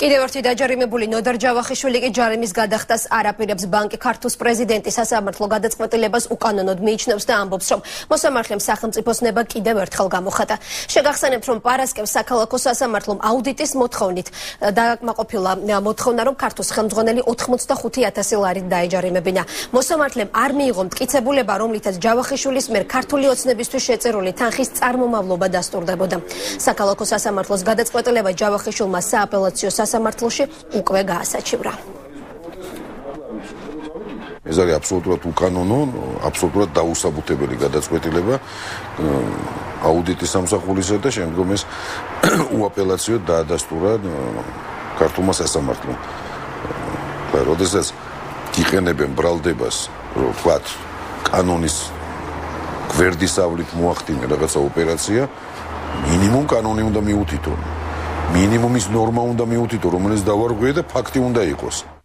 Kidevărtida Jeremy Bulino darjava xishulige Jeremy's gadaqtas arapirabs banki Kartus prezidentis sasamartlo gadatsmatilebas uqanonod meichneps da ambobs, rom mosamartlem saxemtsiposneba kidev ertkal gamoxata. Shegaqsanebt, rom paraskevs sakalako sasamartlom auditis motxovnit dagaqmaqopila motxovna, rom Kartus xemdzgoneli 85000 ლარი დაეჯარიმებინა. Მოსამართლემ არ მიიღო მტკიცებულება, რომლითაც ჯავახიშვილის მიერ ქართული ოცნებისთვის შეწერული თანხის წარმომავლობა დასტურდებოდა. Საქალაქო სასამართლოს გადაწყვეტილება ჯავახიშვილმა სააპელაციო სასამართლოში უკვე გაასაჩივრა. ეს არის აბსოლუტურად უკანონო, აბსოლუტურად დაუსაბუთებელი გადაწყვეტილება აუდიტის სამსახურისა და შემდგომ ეს უაპელაციოდ დაადასტურა ქართულმა სასამართლომ. Rhodesas იყენებენ ბრალდებას, რომ ვთქვათ, კანონის გვერდისავლით მოახდინა რაღაცა ოპერაცია, მინიმუმ კანონი უნდა მიუთითონ. მინიმუმის ნორმა უნდა მიუთითონ, რომელიც დავარღვია და ფაქტი უნდა იყოს.